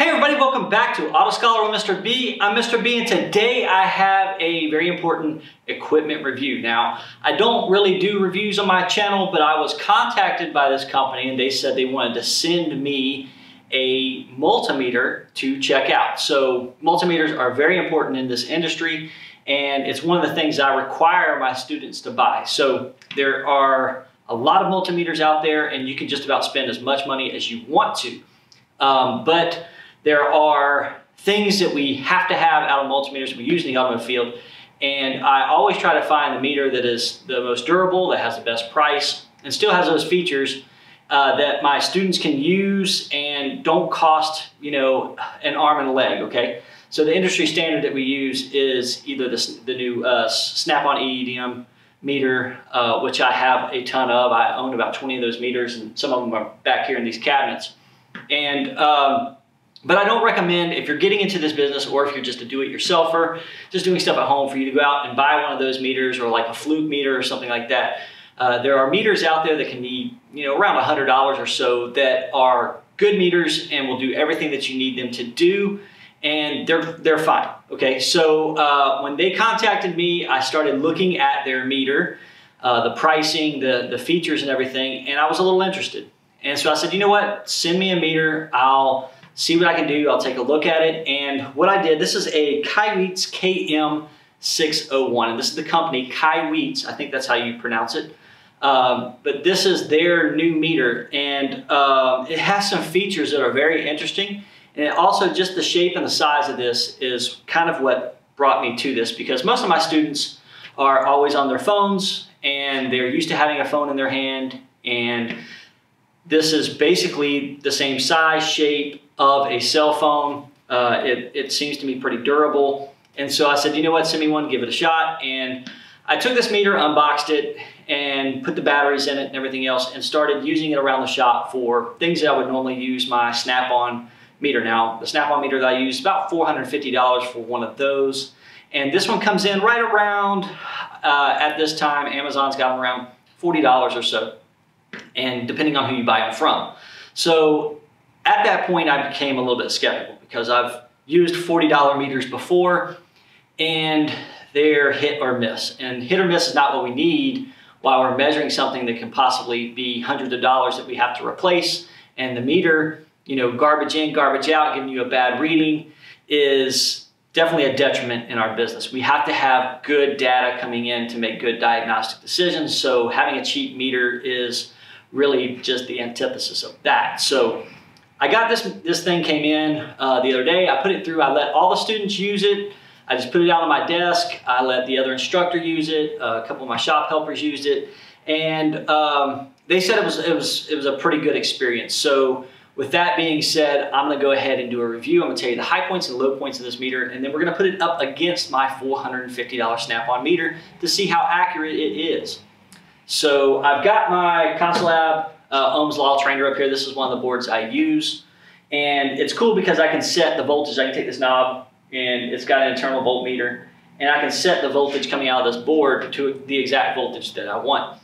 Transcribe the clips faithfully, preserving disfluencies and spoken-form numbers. Hey everybody, welcome back to Auto Scholar with Mister B. I'm Mister B and today I have a very important equipment review. Now, I don't really do reviews on my channel, but I was contacted by this company and they said they wanted to send me a multimeter to check out. So multimeters are very important in this industry and it's one of the things I require my students to buy. So there are a lot of multimeters out there and you can just about spend as much money as you want to. Um, but there are things that we have to have out of multimeters we use in the automotive field. And I always try to find the meter that is the most durable, that has the best price, and still has those features uh, that my students can use and don't cost, you know, an arm and a leg, okay? So the industry standard that we use is either the, the new uh, Snap-on E E D M meter, uh, which I have a ton of. I own about twenty of those meters, and some of them are back here in these cabinets. And, um, But I don't recommend, if you're getting into this business or if you're just a do-it-yourselfer, just doing stuff at home, for you to go out and buy one of those meters or like a Fluke meter or something like that. Uh, there are meters out there that can be, you know, around a hundred dollars or so that are good meters and will do everything that you need them to do. And they're, they're fine, okay? So uh, when they contacted me, I started looking at their meter, uh, the pricing, the, the features and everything, and I was a little interested. And so I said, you know what, send me a meter, I'll see what I can do, I'll take a look at it. And what I did, this is a Kaiweets K M six oh one, and this is the company Kaiweets, I think that's how you pronounce it. Um, but this is their new meter, and uh, it has some features that are very interesting. And it also, just the shape and the size of this is kind of what brought me to this, because most of my students are always on their phones and they're used to having a phone in their hand. And this is basically the same size, shape of a cell phone. Uh, it, it seems to me pretty durable. And so I said, you know what, send me one, give it a shot. And I took this meter, unboxed it, and put the batteries in it and everything else, and started using it around the shop for things that I would normally use my Snap-on meter. Now, the Snap-on meter that I use is about four hundred fifty dollars for one of those. And this one comes in right around, uh, at this time, Amazon's got them around forty dollars or so, and depending on who you buy them from. So at that point, I became a little bit skeptical because I've used forty dollar meters before and they're hit or miss. And hit or miss is not what we need while we're measuring something that can possibly be hundreds of dollars that we have to replace. And the meter, you know, garbage in, garbage out, giving you a bad reading is definitely a detriment in our business. We have to have good data coming in to make good diagnostic decisions. So having a cheap meter is really just the antithesis of that. So I got this, this thing came in uh, the other day. I put it through, I let all the students use it. I just put it out on my desk. I let the other instructor use it. Uh, a couple of my shop helpers used it. And um, they said it was, it, was, it was a pretty good experience. So with that being said, I'm gonna go ahead and do a review. I'm gonna tell you the high points and low points of this meter, and then we're gonna put it up against my four hundred fifty dollar Snap-on meter to see how accurate it is. So I've got my Consolab Uh, Ohm's Law trainer up here. This is one of the boards I use. And it's cool because I can set the voltage. I can take this knob and it's got an internal voltmeter, and I can set the voltage coming out of this board to the exact voltage that I want.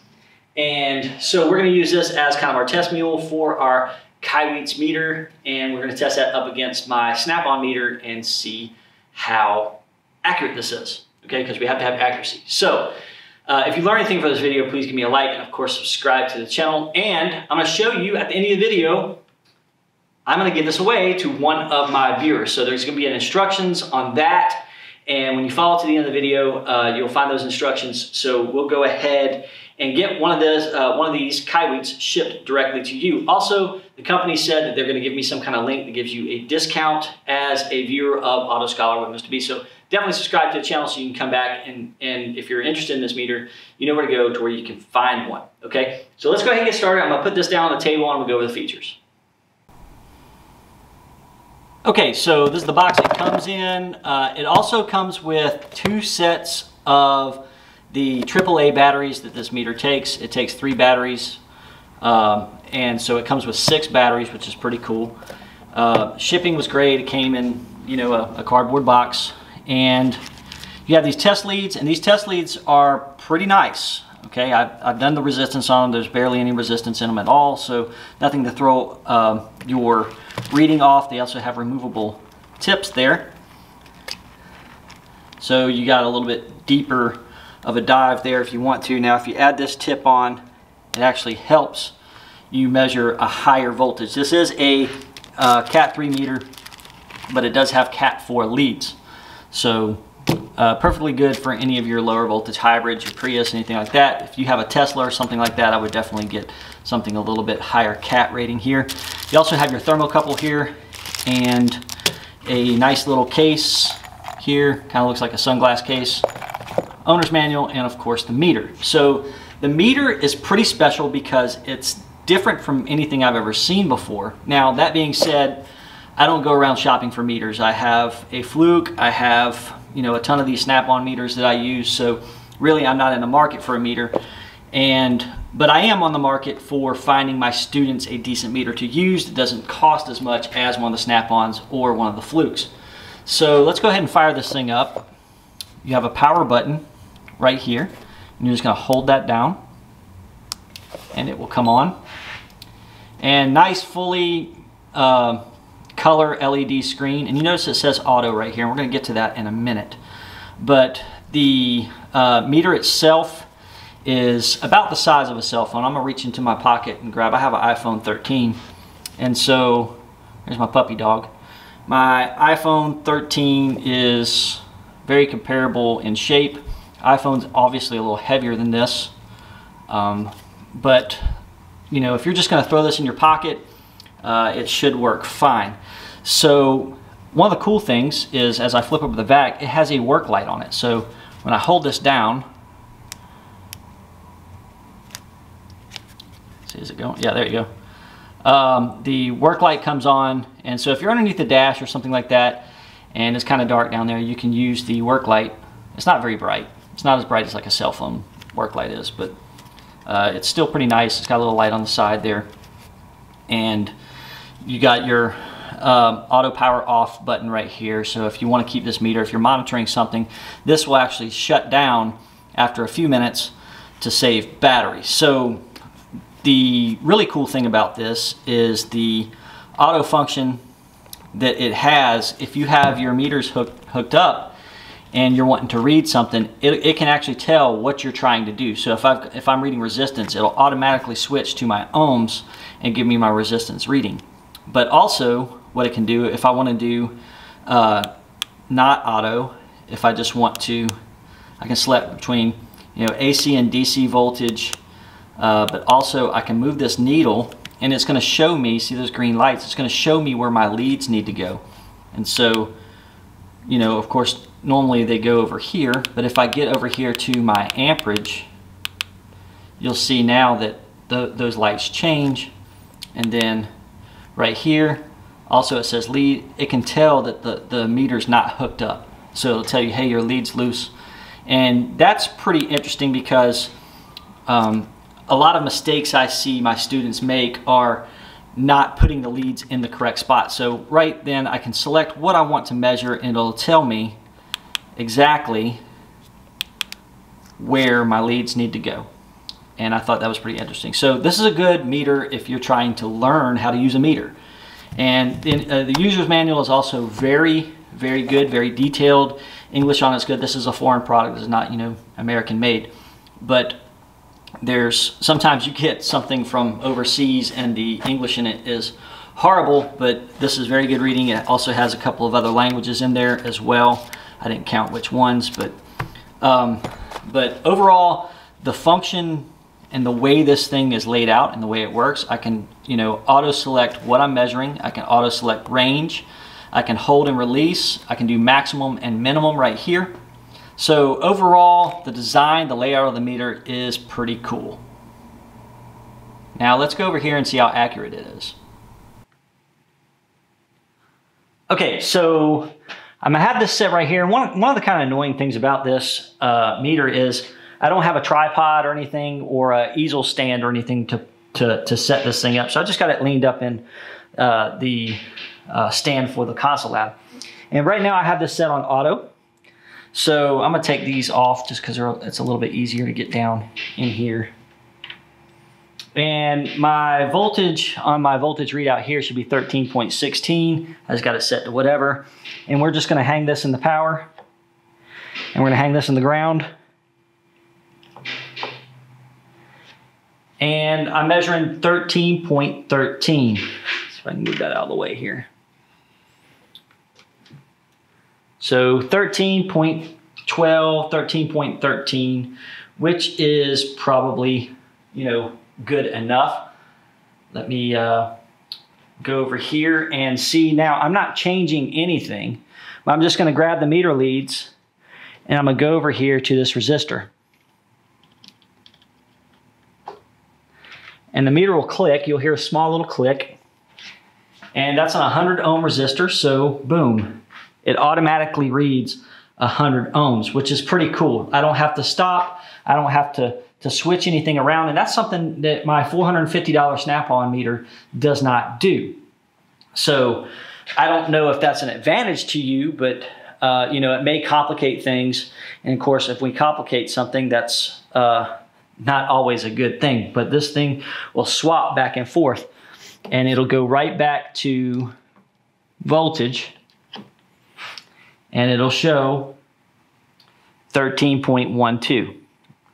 And so we're going to use this as kind of our test mule for our Kaiweets meter. And we're going to test that up against my Snap-on meter and see how accurate this is. Okay, because we have to have accuracy. So Uh, if you learn anything from this video, please give me a like and of course subscribe to the channel. And I'm going to show you at the end of the video, I'm going to give this away to one of my viewers. So there's going to be an instructions on that. And when you follow to the end of the video, uh, you'll find those instructions. So we'll go ahead and get one of those, uh, one of these Kaiweets shipped directly to you. Also, the company said that they're going to give me some kind of link that gives you a discount as a viewer of Auto Scholar with Mister B. So definitely subscribe to the channel so you can come back and, and if you're interested in this meter, you know where to go to where you can find one, okay? So let's go ahead and get started. I'm gonna put this down on the table and we'll go over the features. Okay, so this is the box it comes in. Uh, it also comes with two sets of the triple A batteries that this meter takes. It takes three batteries, um, and so it comes with six batteries, which is pretty cool. Uh, shipping was great. It came in, you know, a, a cardboard box. And you have these test leads, and these test leads are pretty nice. Okay, I've, I've done the resistance on them. There's barely any resistance in them at all, so nothing to throw um, your reading off. They also have removable tips there. So you got a little bit deeper of a dive there if you want to. Now if you add this tip on, it actually helps you measure a higher voltage. This is a uh, cat three meter, but it does have cat four leads. So uh, perfectly good for any of your lower voltage hybrids, your Prius, anything like that. If you have a Tesla or something like that, I would definitely get something a little bit higher cat rating here. You also have your thermocouple here and a nice little case here, kind of looks like a sunglass case, owner's manual, and of course the meter. So the meter is pretty special because it's different from anything I've ever seen before. Now that being said, I don't go around shopping for meters. I have a Fluke, I have, you know, a ton of these Snap-on meters that I use, so really I'm not in the market for a meter. And but I am on the market for finding my students a decent meter to use that doesn't cost as much as one of the Snap-ons or one of the Flukes. So let's go ahead and fire this thing up. You have a power button right here, and you're just gonna hold that down and it will come on. And nice fully uh, color L E D screen, and you notice it says auto right here, and we're gonna get to that in a minute. But the uh, meter itself is about the size of a cell phone. I'm gonna reach into my pocket and grab, I have an iPhone thirteen, and so here's my puppy dog. My iPhone thirteen is very comparable in shape. iPhone's obviously a little heavier than this, um, but you know, if you're just going to throw this in your pocket, uh, it should work fine. So one of the cool things is, as I flip over the back, it has a work light on it. So when I hold this down, see, is it going? Yeah, there you go. Um, the work light comes on, and so if you're underneath the dash or something like that and it's kind of dark down there, you can use the work light. It's not very bright. It's not as bright as like a cell phone work light is, but uh, it's still pretty nice. It's got a little light on the side there, and you got your um, auto power off button right here. So if you want to keep this meter, if you're monitoring something, this will actually shut down after a few minutes to save battery. So the really cool thing about this is the auto function that it has. If you have your meters hooked, hooked up and you're wanting to read something, it, it can actually tell what you're trying to do. So if, I've, if I'm reading resistance, it'll automatically switch to my ohms and give me my resistance reading. But also what it can do, if I want to do uh, not auto, if I just want to, I can select between, you know, A C and D C voltage. Uh, but also I can move this needle and it's going to show me, see those green lights, it's going to show me where my leads need to go. And so, you know, of course normally they go over here, but if I get over here to my amperage, you'll see now that the, those lights change. And then right here also it says lead. It can tell that the, the meter's not hooked up, so it'll tell you, hey, your lead's loose. And that's pretty interesting because um, a lot of mistakes I see my students make are not putting the leads in the correct spot. So right then I can select what I want to measure and it'll tell me exactly where my leads need to go. And I thought that was pretty interesting. So this is a good meter if you're trying to learn how to use a meter. And in, uh, the user's manual is also very, very good, very detailed. English on it's good. This is a foreign product. This is not, you know, American made. But there's sometimes you get something from overseas and the English in it is horrible, but this is very good reading. It also has a couple of other languages in there as well. I didn't count which ones, but um, but overall the function and the way this thing is laid out and the way it works, I can, you know, auto select what I'm measuring. I can auto select range. I can hold and release. I can do maximum and minimum right here. So overall, the design, the layout of the meter is pretty cool. Now let's go over here and see how accurate it is. Okay, so I'm gonna have this set right here. One, one of the kind of annoying things about this uh, meter is I don't have a tripod or anything or an easel stand or anything to, to, to set this thing up. So I just got it leaned up in uh, the uh, stand for the Consolab. And right now I have this set on auto. So I'm gonna take these off just because it's a little bit easier to get down in here. And my voltage on my voltage readout here should be thirteen point one six. I just got it set to whatever. And we're just gonna hang this in the power. And we're gonna hang this in the ground. And I'm measuring thirteen point one three. See if I can move that out of the way here. So thirteen point one two, thirteen point one three, which is probably, you know, good enough. Let me uh, go over here and see. Now I'm not changing anything. I'm just gonna grab the meter leads and I'm gonna go over here to this resistor. And the meter will click, you'll hear a small little click. And that's on a one hundred ohm resistor, so boom. It automatically reads one hundred ohms, which is pretty cool. I don't have to stop. I don't have to, to switch anything around. And that's something that my four hundred fifty dollar Snap-on meter does not do. So I don't know if that's an advantage to you, but uh, you know, it may complicate things. And of course, if we complicate something, that's uh, not always a good thing. But this thing will swap back and forth and it'll go right back to voltage. And it'll show thirteen point one two.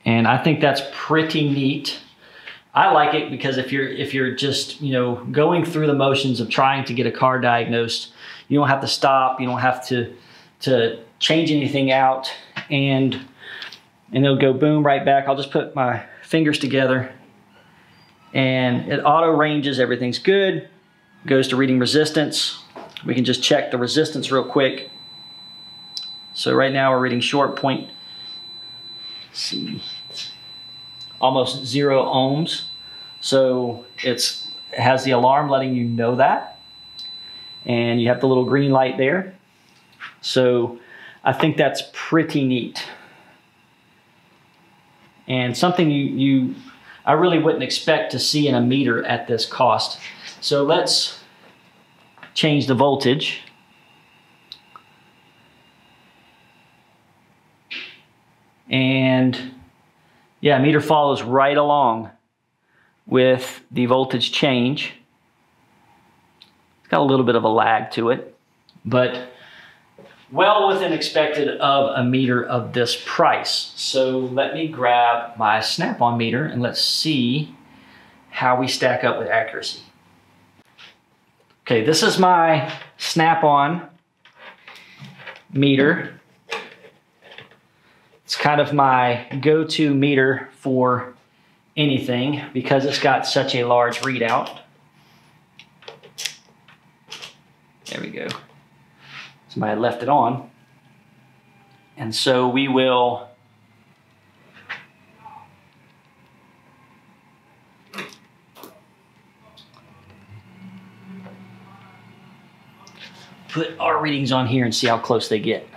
And I think that's pretty neat. I like it because if you're if you're just, you know, going through the motions of trying to get a car diagnosed, you don't have to stop, you don't have to to change anything out, and and it'll go boom right back. I'll just put my fingers together and it auto ranges, everything's good. Goes to reading resistance. We can just check the resistance real quick. So right now we're reading short point, let's see, almost zero ohms. So it's, it has the alarm letting you know that. And you have the little green light there. So I think that's pretty neat. And something you, you I really wouldn't expect to see in a meter at this cost. So let's change the voltage. And yeah, meter follows right along with the voltage change. It's got a little bit of a lag to it, but well within expected of a meter of this price. So let me grab my Snap-on meter and let's see how we stack up with accuracy. Okay, this is my Snap-on meter. It's kind of my go-to meter for anything because it's got such a large readout. There we go. Somebody left it on. And so we will put our readings on here and see how close they get.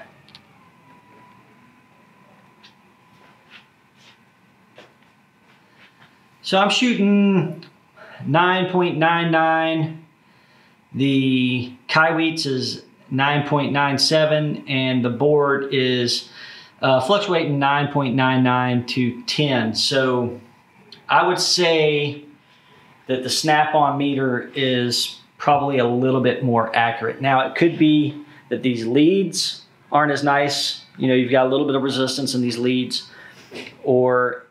So I'm shooting nine point nine nine, the Kaiweets is nine point nine seven, and the board is uh, fluctuating nine point nine nine to ten. So I would say that the Snap-on meter is probably a little bit more accurate. Now it could be that these leads aren't as nice. You know, you've got a little bit of resistance in these leads, or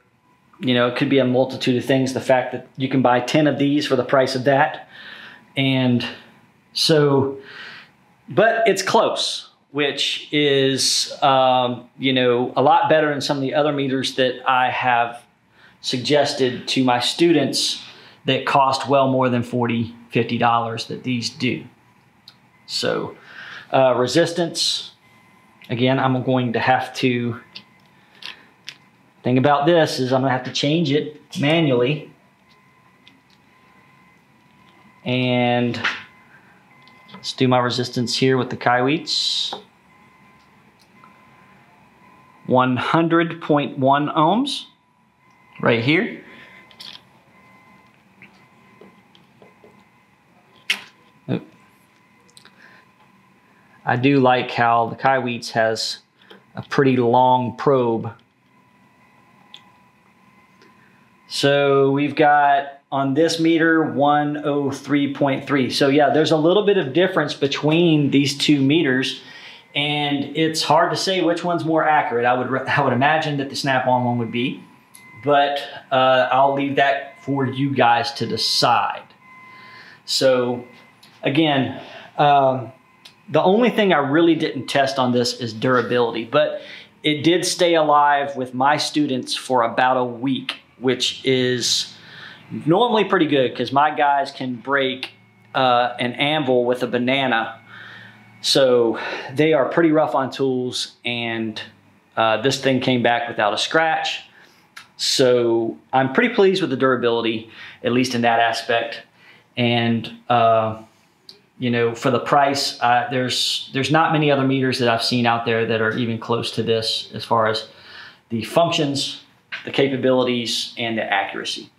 you know, it could be a multitude of things. The fact that you can buy ten of these for the price of that. And so, but it's close, which is, um, you know, a lot better than some of the other meters that I have suggested to my students that cost well more than forty, fifty dollars that these do. So uh, resistance, again, I'm going to have to thing about this is I'm gonna have to change it manually. And let's do my resistance here with the Kaiweets. one hundred point one ohms right here. Oh. I do like how the Kaiweets has a pretty long probe. So we've got on this meter one oh three point three. So yeah, there's a little bit of difference between these two meters, and it's hard to say which one's more accurate. I would, I would imagine that the Snap-on one would be, but uh, I'll leave that for you guys to decide. So again, um, the only thing I really didn't test on this is durability, but it did stay alive with my students for about a week, which is normally pretty good because my guys can break uh, an anvil with a banana. So they are pretty rough on tools, and uh, this thing came back without a scratch. So I'm pretty pleased with the durability, at least in that aspect. And, uh, you know, for the price, uh, there's, there's not many other meters that I've seen out there that are even close to this as far as the functions, the capabilities, and the accuracy.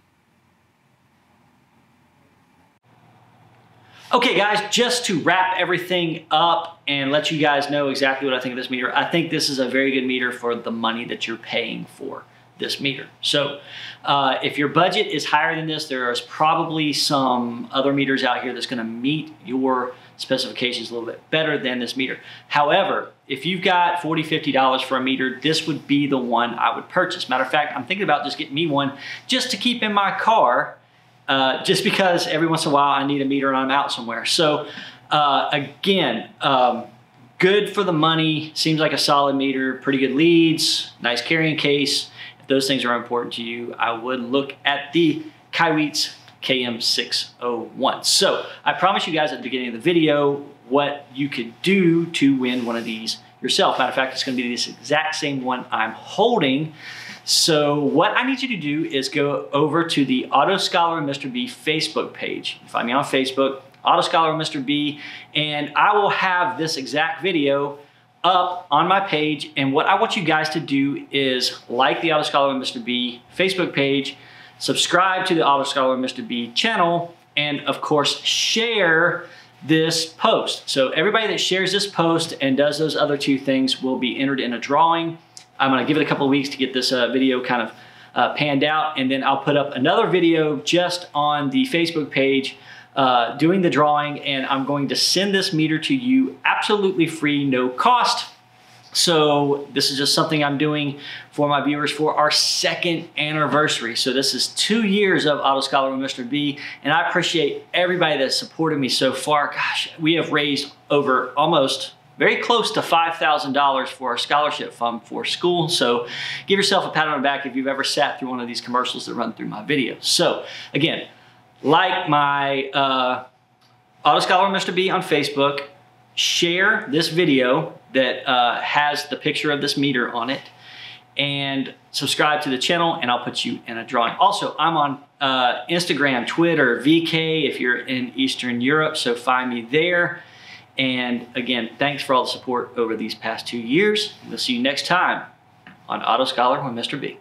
Okay guys, just to wrap everything up and let you guys know exactly what I think of this meter. I think this is a very good meter for the money that you're paying for this meter. So uh, if your budget is higher than this, there's probably some other meters out here that's gonna meet your specifications a little bit better than this meter. However, if you've got forty dollars, fifty dollars for a meter, this would be the one I would purchase. Matter of fact, I'm thinking about just getting me one just to keep in my car, uh, just because every once in a while I need a meter and I'm out somewhere. So uh, again, um, good for the money, seems like a solid meter, pretty good leads, nice carrying case. Those things are important to you. I would look at the Kaiweets K M six oh one. So I promised you guys at the beginning of the video what you could do to win one of these yourself. Matter of fact, it's gonna be this exact same one I'm holding. So what I need you to do is go over to the Auto Scholar Mister B Facebook page. You find me on Facebook, Auto Scholar Mister B, and I will have this exact video up on my page. And what I want you guys to do is like the Auto Scholar with Mister B Facebook page, subscribe to the Auto Scholar with Mister B channel, and of course, share this post. So everybody that shares this post and does those other two things will be entered in a drawing. I'm gonna give it a couple of weeks to get this uh, video kind of uh, panned out, and then I'll put up another video just on the Facebook page Uh, doing the drawing, and I'm going to send this meter to you absolutely free, no cost. So this is just something I'm doing for my viewers for our second anniversary. So this is two years of Auto Scholar with Mister B, and I appreciate everybody that's supported me so far. Gosh, we have raised over almost very close to five thousand dollars for our scholarship fund for school. So give yourself a pat on the back if you've ever sat through one of these commercials that run through my videos. So again, like my uh, Auto Scholar Mister B on Facebook, share this video that uh, has the picture of this meter on it, and subscribe to the channel, and I'll put you in a drawing. Also, I'm on uh, Instagram, Twitter, V K if you're in Eastern Europe, so find me there. And again, thanks for all the support over these past two years. We'll see you next time on Auto Scholar with Mister B.